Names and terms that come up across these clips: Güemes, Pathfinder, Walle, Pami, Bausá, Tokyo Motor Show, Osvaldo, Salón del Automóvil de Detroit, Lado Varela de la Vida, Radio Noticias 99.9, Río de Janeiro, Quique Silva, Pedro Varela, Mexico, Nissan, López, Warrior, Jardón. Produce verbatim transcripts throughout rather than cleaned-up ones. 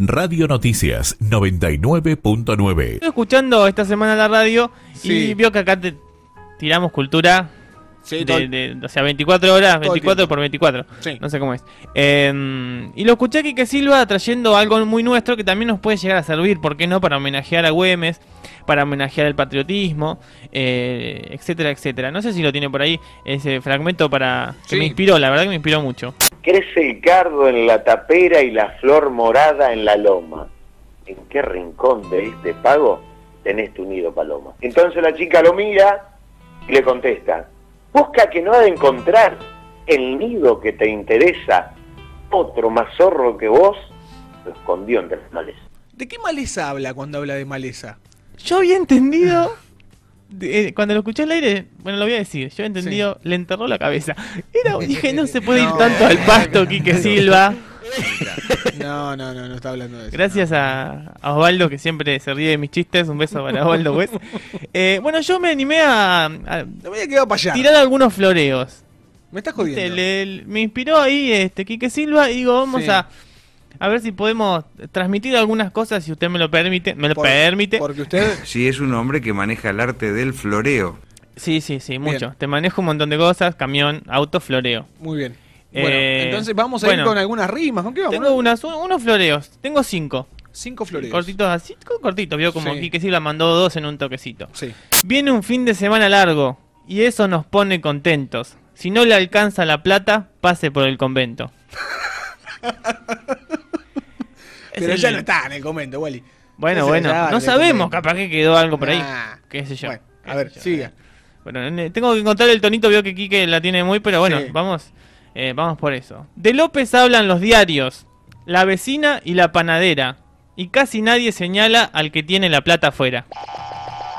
Radio Noticias noventa y nueve punto nueve. Estoy escuchando esta semana la radio, sí, y vio que acá te tiramos cultura, sí, de, de, o sea, veinticuatro horas, veinticuatro por veinticuatro, sí, no sé cómo es. Eh, y lo escuché a Quique Silva trayendo algo muy nuestro que también nos puede llegar a servir, ¿por qué no? Para homenajear a Güemes, para homenajear el patriotismo, eh, etcétera, etcétera. No sé si lo tiene por ahí ese fragmento para que sí. me inspiró, la verdad que me inspiró mucho. Crece el cardo en la tapera y la flor morada en la loma. ¿En qué rincón de este pago tenés tu nido, paloma? Entonces la chica lo mira y le contesta: busca que no ha de encontrar el nido que te interesa. Otro más zorro que vos lo escondió entre las malezas. ¿De qué maleza habla cuando habla de maleza? Yo había entendido... De, cuando lo escuché al aire, bueno, lo voy a decir, yo he entendido, sí, le enterró la cabeza. Era, dije, no se puede no, ir tanto al pasto, no, Quique Silva. No, no, no, no está hablando de eso. Gracias no. a, a Osvaldo, que siempre se ríe de mis chistes. Un beso para Osvaldo, pues. Eh, bueno, yo me animé a, a para tirar algunos floreos. Me estás jodiendo. Este, le, le, me inspiró ahí este Quique Silva y digo, vamos sí. a... A ver si podemos transmitir algunas cosas, si usted me lo permite. ¿Me lo Por, permite? Porque usted... Sí, es un hombre que maneja el arte del floreo. Sí, sí, sí, mucho. Bien. Te manejo un montón de cosas, camión, auto, floreo. Muy bien. Eh, bueno, entonces vamos a bueno, ir con algunas rimas. ¿Con qué vamos? Tengo unas, unos floreos. Tengo cinco. Cinco floreos. Cortitos así, cortitos. Vio como sí. Quique Silva mandó dos en un toquecito. Sí. Viene un fin de semana largo y eso nos pone contentos. Si no le alcanza la plata, pase por el convento. Pero ya no está en el comento, Wally. Bueno, bueno, no sabemos, capaz que quedó algo por ahí. Qué sé yo. Bueno, a ver, siga. Bueno, tengo que encontrar el tonito, veo que Quique la tiene muy, pero bueno, vamos eh, vamos por eso. De López hablan los diarios, la vecina y la panadera, y casi nadie señala al que tiene la plata afuera.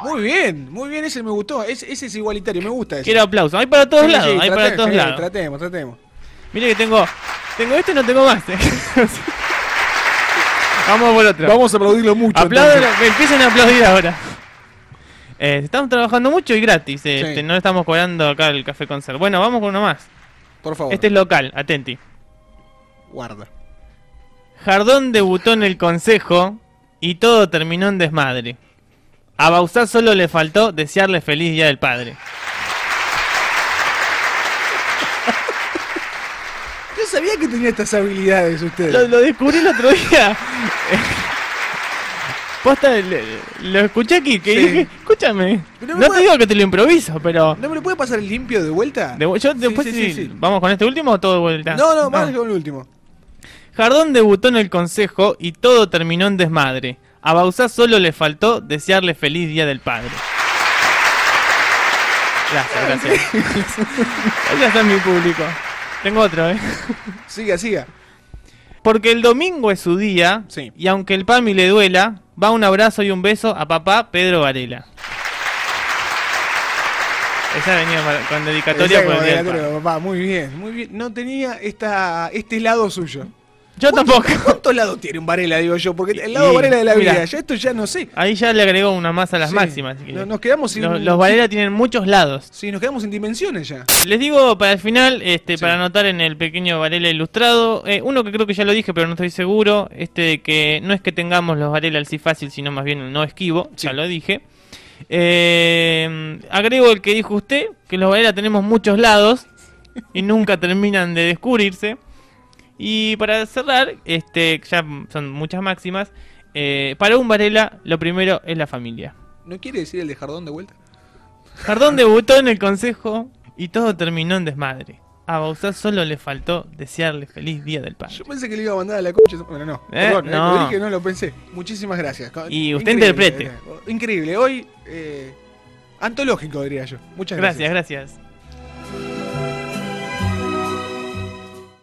Muy bien, muy bien, ese me gustó, ese, ese es igualitario, me gusta ese. Quiero aplauso, hay para todos lados, hay para todos lados. Tratemos, tratemos. Mire que tengo, tengo este, no tengo más. Vamos por otro. Vamos a aplaudirlo mucho. Aplaudan, que empiecen a aplaudir ahora. Eh, estamos trabajando mucho y gratis. Eh, sí. este, no estamos cobrando acá el café concert. Bueno, vamos con uno más. Por favor. Este es local, atenti. Guarda. Jardón debutó en el consejo y todo terminó en desmadre. A Bausá solo le faltó desearle feliz día del padre. Sabía que tenía estas habilidades usted. Lo, lo descubrí el otro día. Posta, le, lo escuché aquí, que sí. dije, escúchame. No, no puede... te digo que te lo improviso, pero... ¿No me lo puede pasar el limpio de vuelta? De, yo después sí, sí, sí, sí. ¿Vamos con este último o todo de vuelta? No, no, más con el último. Jardón debutó en el consejo y todo terminó en desmadre. A Bausá solo le faltó desearle feliz día del padre. Gracias, gracias. Gracias a mi público. Tengo otro, ¿eh? Siga, siga. Porque el domingo es su día, sí, y aunque el Pami le duela, va un abrazo y un beso a papá Pedro Varela. Esa venía con dedicatoria. Por el día dedicatoria papá. Muy bien, muy bien. No tenía esta, este lado suyo. Yo tampoco. ¿Cuántos lados tiene un Varela, digo yo? Porque el lado y, Varela de la vida, ya esto ya no sé. Ahí ya le agregó una más a las sí. máximas. Así que nos, nos quedamos sin... Los, los Varela tienen muchos lados. Sí, nos quedamos sin dimensiones ya. Les digo para el final, este, sí. para anotar en el pequeño Varela ilustrado, eh, uno que creo que ya lo dije, pero no estoy seguro, este de que no es que tengamos los Varela al sí fácil, sino más bien el no esquivo, sí. ya lo dije. Eh, agrego el que dijo usted, que los Varela tenemos muchos lados y nunca terminan de descubrirse. Y para cerrar, este, ya son muchas máximas, eh, para un Varela lo primero es la familia. ¿No quiere decir el de Jardón de vuelta? Jardón debutó en el consejo y todo terminó en desmadre. A Bausá solo le faltó desearle feliz día del padre. Yo pensé que le iba a mandar a la concha. Bueno, no, eh, perdón, no. Lo dije, no lo pensé. Muchísimas gracias. Y usted increíble, interprete. Eh, increíble, hoy eh, antológico diría yo. Muchas gracias. Gracias, gracias.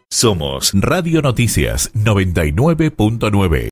Somos Radio Noticias noventa y nueve punto nueve.